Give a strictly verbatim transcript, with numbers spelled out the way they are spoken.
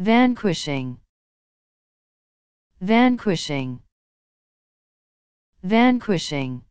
vanquishing, vanquishing, vanquishing.